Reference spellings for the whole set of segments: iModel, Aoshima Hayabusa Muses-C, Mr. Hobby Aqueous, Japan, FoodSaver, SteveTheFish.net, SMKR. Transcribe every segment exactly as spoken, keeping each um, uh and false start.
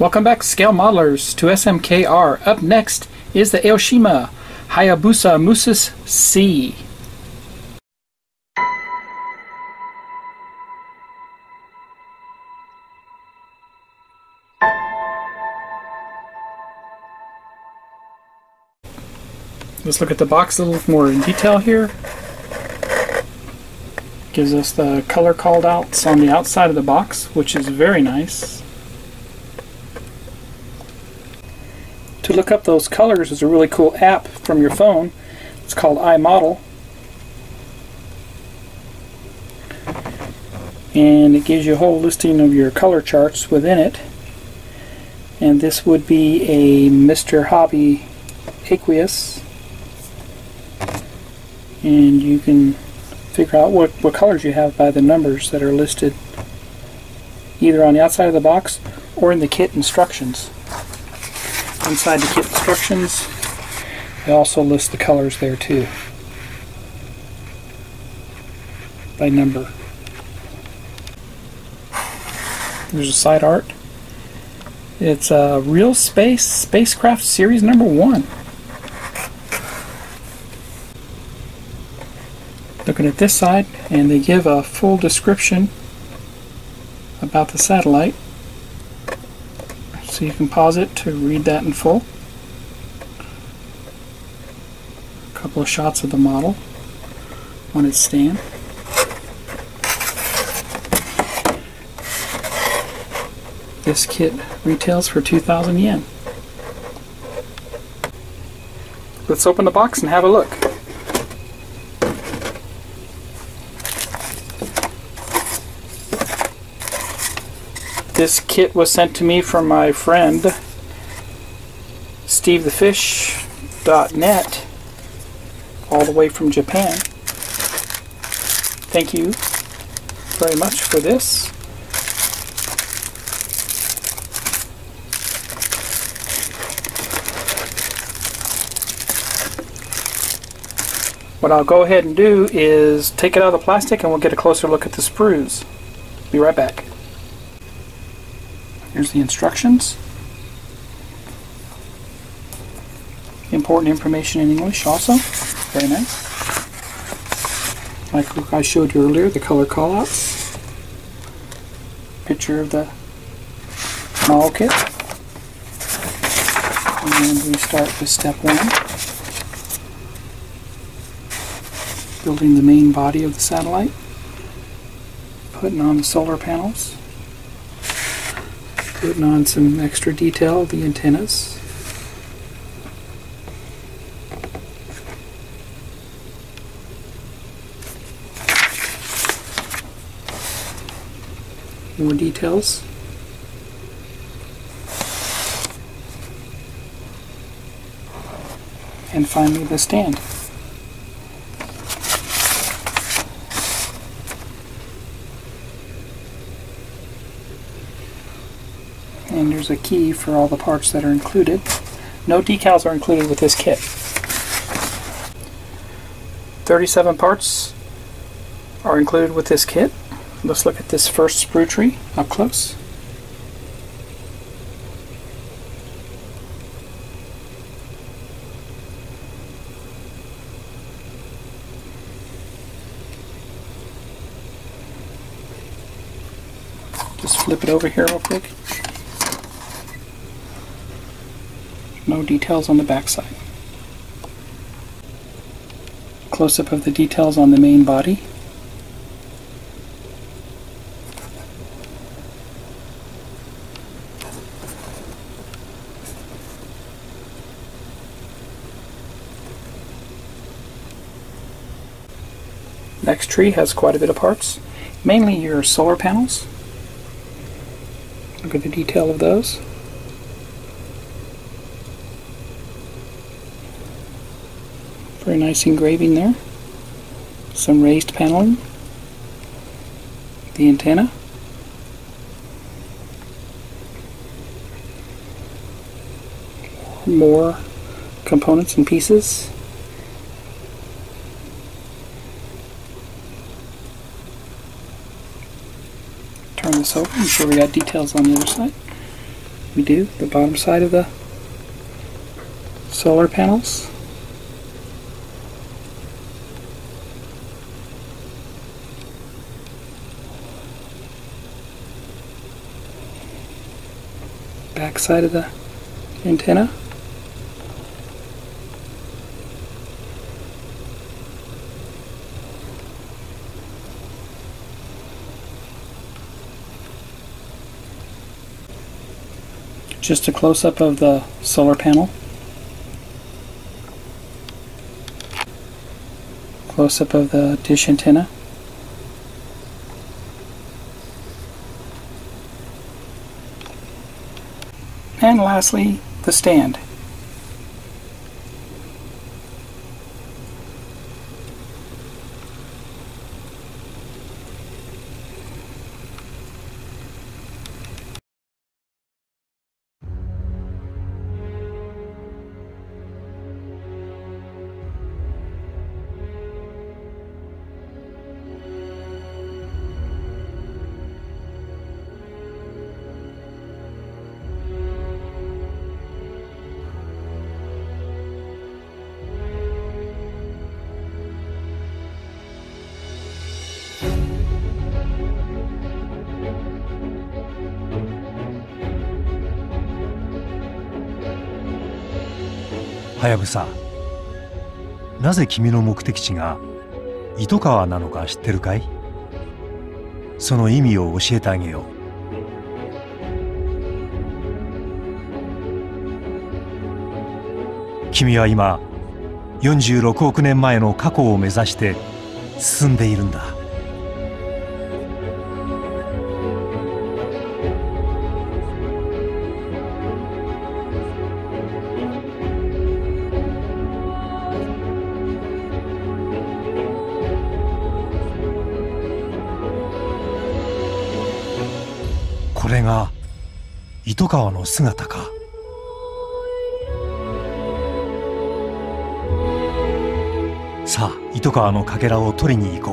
Welcome back, Scale Modelers, to S M K R. Up next is the Aoshima Hayabusa Muses-C. Let's look at the box a little more in detail here. Gives us the color called outs on the outside of the box, which is very nice. To look up those colors is a really cool app from your phone. It's called iModel, and it gives you a whole listing of your color charts within it. And this would be a Mister Hobby Aqueous, and you can figure out what, what colors you have by the numbers that are listed either on the outside of the box or in the kit instructions. Inside the kit instructions, they also list the colors there too, by number. There's a side art. It's a uh, Real Space Spacecraft Series Number One. Looking at this side, and they give a full description about the satellite. So you can pause it to read that in full. A couple of shots of the model on its stand. This kit retails for two thousand yen. Let's open the box and have a look. This kit was sent to me from my friend Steve the Fish dot net, all the way from Japan. Thank you very much for this. What I'll go ahead and do is take it out of the plastic and we'll get a closer look at the sprues. Be right back. Here's the instructions. Important information in English also. Very nice. Like I showed you earlier, the color callouts. Picture of the model kit. And we start with step one. Building the main body of the satellite. Putting on the solar panels. Putting on some extra detail of the antennas. More details. And finally the stand. And there's a key for all the parts that are included. No decals are included with this kit. thirty-seven parts are included with this kit. Let's look at this first sprue tree up close. Just flip it over here real quick. No details on the backside. Close-up of the details on the main body. Next tree has quite a bit of parts, mainly your solar panels. Look at the detail of those. Very nice engraving there. Some raised paneling. The antenna. More components and pieces. Turn this over. I'm sure we got details on the other side. we do, the bottom side of the solar panels. Back side of the antenna. Just a close-up of the solar panel. Close-up of the dish antenna. And lastly, the stand. Hayabusa、なぜ君の目的地が糸川なのか知ってるかい？その意味を教えてあげよう。君は今、よんじゅうろくおく年前の過去を目指して進んでいるんだ。これが糸川の姿か。さあ、糸川のかけらを取りに行こ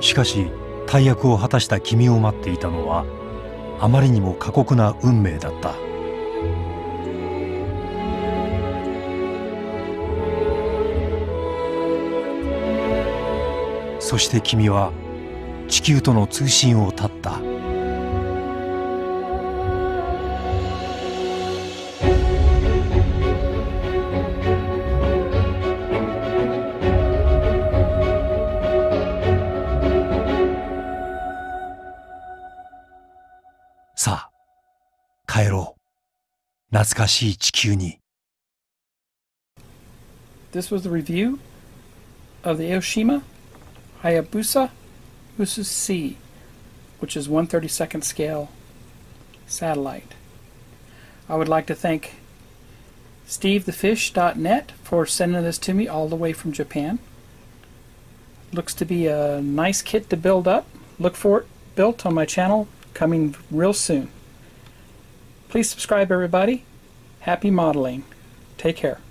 う。しかし、大役を果たした君を待っていたのはあまりにも過酷な運命だった。そして君は地球との通信を絶った。さあ、帰ろう、懐かしい地球に。 This was the review of the Aoshima Hayabusa Muses-C, which is one thirty-second scale satellite. I would like to thank Steve the Fish dot net for sending this to me all the way from Japan. Looks to be a nice kit to build up. Look for it built on my channel coming real soon. Please subscribe, everybody. Happy modeling. Take care.